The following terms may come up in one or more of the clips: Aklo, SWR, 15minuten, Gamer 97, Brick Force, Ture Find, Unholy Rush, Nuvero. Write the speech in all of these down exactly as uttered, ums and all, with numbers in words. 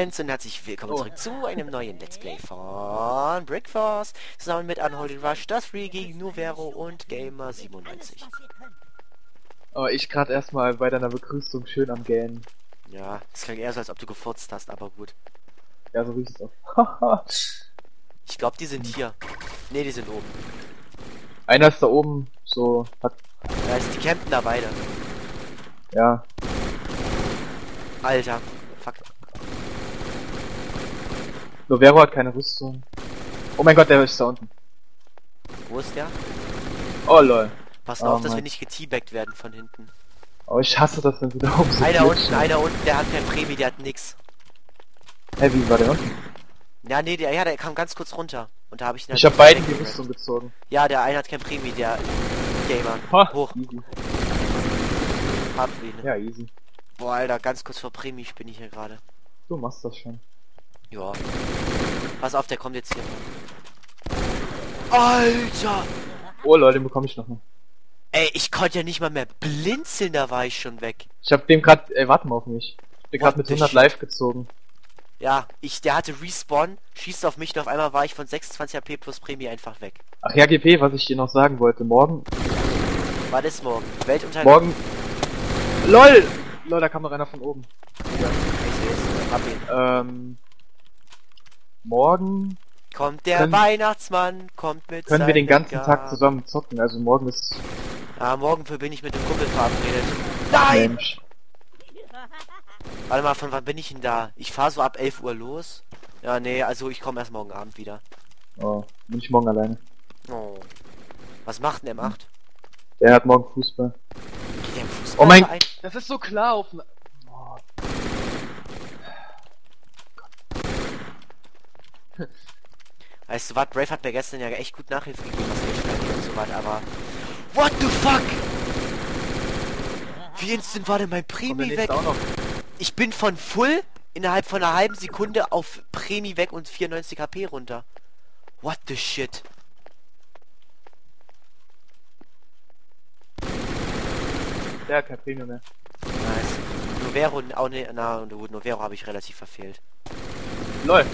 Fans und herzlich willkommen zurück zu einem neuen Let's Play von Brick Force zusammen mit Unholy Rush, das Free gegen Nuvero und Gamer siebenundneunzig. Oh, ich gerade erstmal bei deiner Begrüßung schön am Gähnen. Ja, das klingt eher so, als ob du gefurzt hast, aber gut. Ja, so riecht es auch. Ich glaube, die sind hier. Ne, die sind oben. Einer ist da oben, so hat... Ja, ist die campen da beide. Ja. Alter, fuck. Nuvero hat keine Rüstung. Oh mein Gott, der ist da unten. Wo ist der? Oh lol. Pass oh, auf, dass Mann. wir nicht geteabaggt werden von hinten. Oh, ich hasse das, wenn sie da oben sind. Einer unten, sind. einer unten, der hat kein Prämie, der hat nix. Hä, wie war der unten? Ja, nee, der, ja, der kam ganz kurz runter. Und da habe ich ihn. Ich hab beiden die Rüstung gezogen. Ja, der eine hat kein Prämie, der Gamer. Ha, hoch. Easy. Hab ihn. Ja, easy. Boah, Alter, ganz kurz vor Premi bin ich hier gerade. Du machst das schon. Ja. Pass auf, der kommt jetzt hier. Alter! Oh Leute, den bekomme ich noch mal. Ey, ich konnte ja nicht mal mehr blinzeln, da war ich schon weg. Ich hab dem grad, ey, warte mal auf mich. Ich bin grad mit hundert live gezogen. Ja, ich, der hatte Respawn, schießt auf mich und auf einmal war ich von sechsundzwanzig A P plus Premi einfach weg. Ach ja, G P, was ich dir noch sagen wollte, morgen... War das morgen? Weltuntergang? Morgen... LOL! Leute, da kam noch einer von oben. Ja, ich seh's. Hab ihn. Ähm, morgen... Kommt der können, Weihnachtsmann, kommt mit Können wir den ganzen Garten. Tag zusammen zocken, also morgen ist... Ah, morgen bin ich mit dem Kumpel verabredet. Nein! Mensch. Warte mal, von wann bin ich denn da? Ich fahr so ab elf Uhr los. Ja, nee, also ich komme erst morgen Abend wieder. Oh, bin ich morgen alleine. Oh. Was macht denn M acht? Der hat morgen Fußball. Oh mein... Das ist so klar auf... Oh. Weißt du was, Brave hat mir gestern ja echt gut Nachhilfe gegeben, was ich schreibe und so was, aber... What the fuck? Wie instant war denn mein Premi weg? Ich bin von Full innerhalb von einer halben Sekunde auf Premi weg und vierundneunzig H P runter. What the shit? Der hat kein Premium mehr. Nice. Nuvero, auch ne, na, Nuvero habe ich relativ verfehlt. Lol.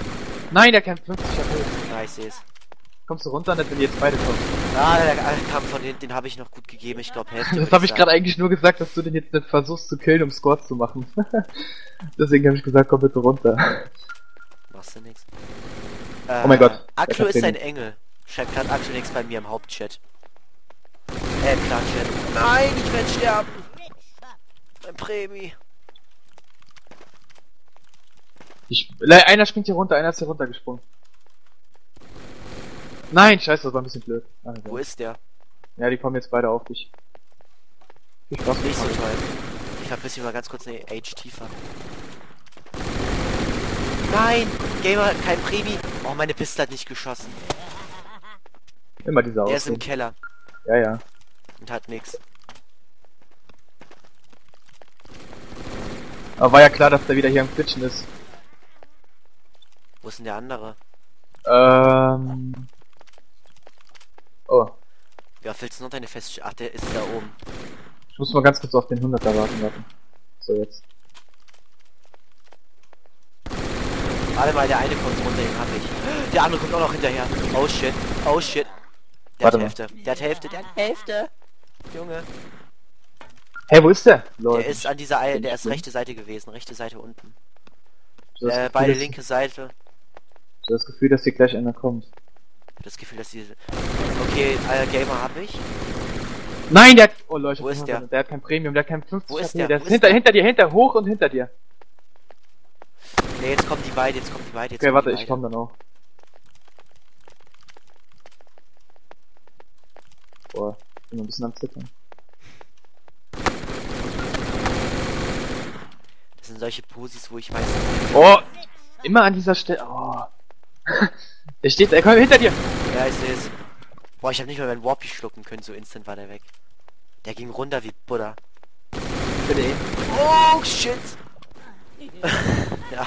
Nein, der kämpft fünfzig H P. Nice, ich seh's. Kommst du runter, nicht wenn die jetzt beide kommen? Ah, der, der kam von hinten, den habe ich noch gut gegeben, ich glaube Hälfte. Das habe ich gerade eigentlich nur gesagt, dass du den jetzt nicht versuchst zu killen, um Squad zu machen. Deswegen habe ich gesagt, komm bitte runter. Machst du nix. Äh, oh mein Gott. Aklo ist ein Engel. Schreibt gerade Aklo nix bei mir im Hauptchat. Äh, Klarchat. Nein, ich werde sterben. Prämie. Ich, einer springt hier runter, einer ist hier runtergesprungen. Nein, scheiße, das war ein bisschen blöd. Ah, okay. Wo ist der? Ja, die kommen jetzt beide auf dich. Ich brauch's nicht so toll. Ich verpiss mich mal ganz kurz eine H tiefer. Nein, Gamer, kein Prämie. Oh, meine Pistole hat nicht geschossen. Immer dieser Aussehen. Der ist im Keller. Ja, ja. Und hat nix. Aber war ja klar, dass der wieder hier am Glitchen ist. Wo ist denn der andere? Ähm... Oh. Ja, fällst du noch deine Fest... Ach, der ist da oben. Ich muss mal ganz kurz auf den hunderter warten, warten. So, jetzt. Warte mal, der eine kommt runter, den hab ich. Der andere kommt auch noch hinterher. Oh shit, oh shit. Der Warte hat Hälfte, mal. der hat Hälfte, der hat Hälfte. Junge. Hey, wo ist der? Leute. Der ist an dieser Eile, der ist rechte Seite gewesen, rechte Seite unten. So äh, beide linke Seite. So das Gefühl, dass hier gleich einer kommt. Das Gefühl, dass die... Okay, äh, Gamer hab ich. Nein, der hat... Oh Leute, wo ist der? Der hat kein Premium, der hat kein fünfzig. Wo ist der? Der ist hinter, hinter dir, hinter, hoch und hinter dir. Ne, jetzt kommen die beiden, jetzt kommen die beiden, jetzt okay, kommen warte, die beiden. Ich komm dann auch. Boah, ich bin ein bisschen am Zittern. Sind solche Posis, wo ich weiß. Oh! Immer an dieser Stelle. Oh! Der steht, er kommt hinter dir! Ja, ich seh's. Boah, ich hab nicht mal meinen Warpy schlucken können, so instant war der weg. Der ging runter wie Buddha. Bitte. Oh shit! Ja.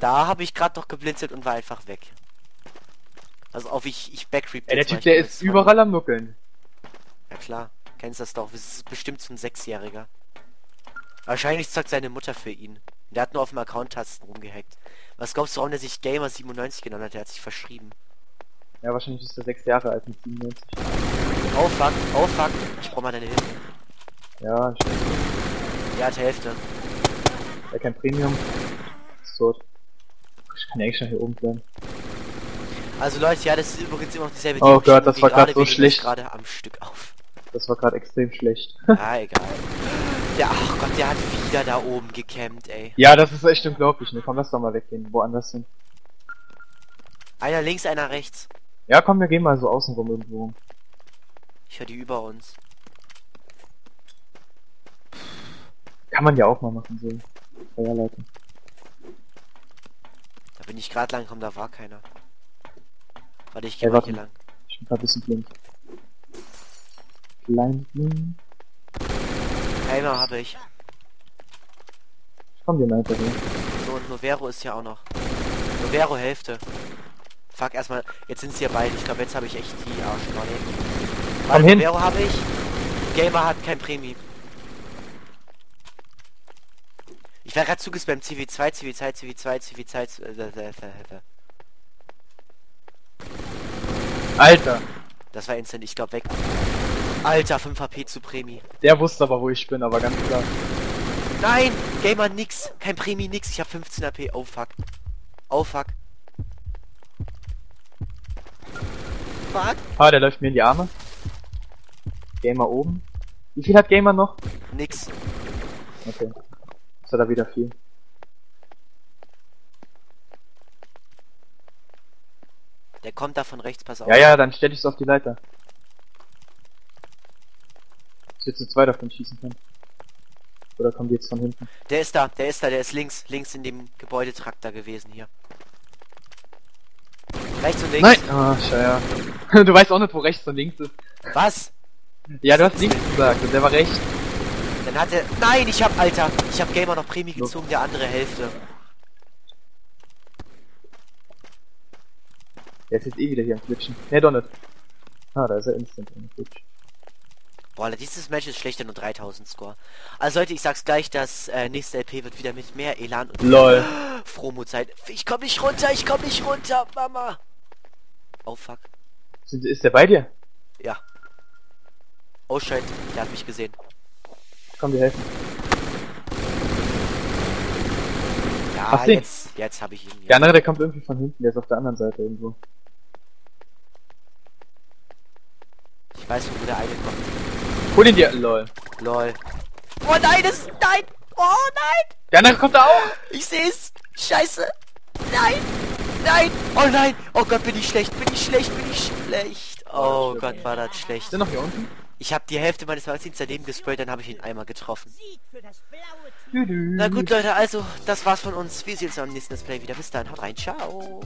Da habe ich gerade noch geblinzelt und war einfach weg. Also auf ich, ich backreap. Der Typ, der ist überall am Nuckeln. Ja klar, kennst das doch. Das ist bestimmt so ein Sechsjähriger. Wahrscheinlich zockt seine Mutter für ihn. Der hat nur auf dem Account-Tasten rumgehackt. Was glaubst du, warum der sich Gamer siebenundneunzig genannt hat? Der hat sich verschrieben. Ja, wahrscheinlich ist er sechs Jahre alt mit siebenundneunzig. Oh fuck, oh fuck. Ich brauch mal deine Hilfe. Ja, ich... Ja, die Hälfte. Ja, kein Premium. Ist tot. Ich kann ja eigentlich schon hier oben bleiben. Also Leute, ja, das ist übrigens immer noch dieselbe Ding. Oh Gott, das war gerade so schlecht. Gerade am Stück auf. Das war gerade extrem schlecht. Ah, egal. Ja, ach Gott, der hat wieder da oben gecampt, ey. Ja, das ist echt unglaublich, ne? Komm, lass doch mal weggehen, woanders hin. Einer links, einer rechts. Ja, komm, wir gehen mal so außenrum irgendwo. Ich höre die über uns. Kann man ja auch mal machen, so. Feuerleiten. Da bin ich gerade lang, komm, da war keiner. Warte, ich geh hey, mal warte. Hier lang. Ich bin grad ein bisschen blind. Klein blind. Einer habe ich. Ich komm dir mal hinter dir. So, und Nuvero ist ja auch noch. Nuvero Hälfte. Fuck, erstmal. Jetzt sind sie ja beide. Ich glaube, jetzt habe ich echt die Arschkarte. Komm hin. Nuvero habe ich. Gamer hat kein Premi. Ich war gerade zugespammt, C W zwei, C W zwei, C W zwei, C W zwei, Alter! Das war instant, ich glaub weg. Alter, fünf H P zu Premi. Der wusste aber, wo ich bin, aber ganz klar. Nein! Gamer nix! Kein Premi nix, ich hab fünfzehn H P. Oh fuck. Oh fuck. Fuck! Ah, der läuft mir in die Arme. Gamer oben. Wie viel hat Gamer noch? Nix. Okay. Ist er da wieder viel? Der kommt da von rechts, pass auf. Ja, ja, dann stell dich so auf die Leiter. Dass wir zu zweit auf den schießen können. Oder kommen die jetzt von hinten? Der ist da, der ist da, der ist links, links in dem Gebäudetrakt da gewesen hier. Rechts und links. Nein! Ah, scheiße. Ja. Du weißt auch nicht, wo rechts und links ist. Was? Ja, du hast links gesagt und der war rechts. Dann hat er... Nein, ich hab, Alter, ich hab Gamer noch Premi gezogen, der andere Hälfte. Der ist jetzt eh wieder hier am Glitschen. Ne, doch nicht. Ah, da ist er instant am Glitschen. Boah, dieses Match ist schlechter, nur dreitausend Score. Also Leute, ich sag's gleich, das äh, nächste L P wird wieder mit mehr Elan und... LOL. Frohmutzeit. Ich komm nicht runter, ich komm nicht runter, Mama. Oh, fuck. Sind, ist der bei dir? Ja. Oh, shit, der hat mich gesehen. Komm, wir helfen. Ja, ach, jetzt, jetzt hab ich ihn. Ja. Der andere, der kommt irgendwie von hinten, der ist auf der anderen Seite irgendwo. Ich weiß, wo der eine kommt. Hol ihn dir, lol. Lol. Oh nein, das ist... Nein! Oh nein! Der andere kommt da auch! Ich seh's! Scheiße! Nein! Nein! Oh nein! Oh Gott, bin ich schlecht! Bin ich schlecht! Bin ich schlecht! Oh ja, Gott, war das schlecht. Sind noch hier unten? Ich habe die Hälfte meines Magazins daneben gesprayt, dann habe ich ihn einmal getroffen. Na gut, Leute, also, das war's von uns. Wir sehen uns am nächsten Display wieder. Bis dann, haut rein, ciao!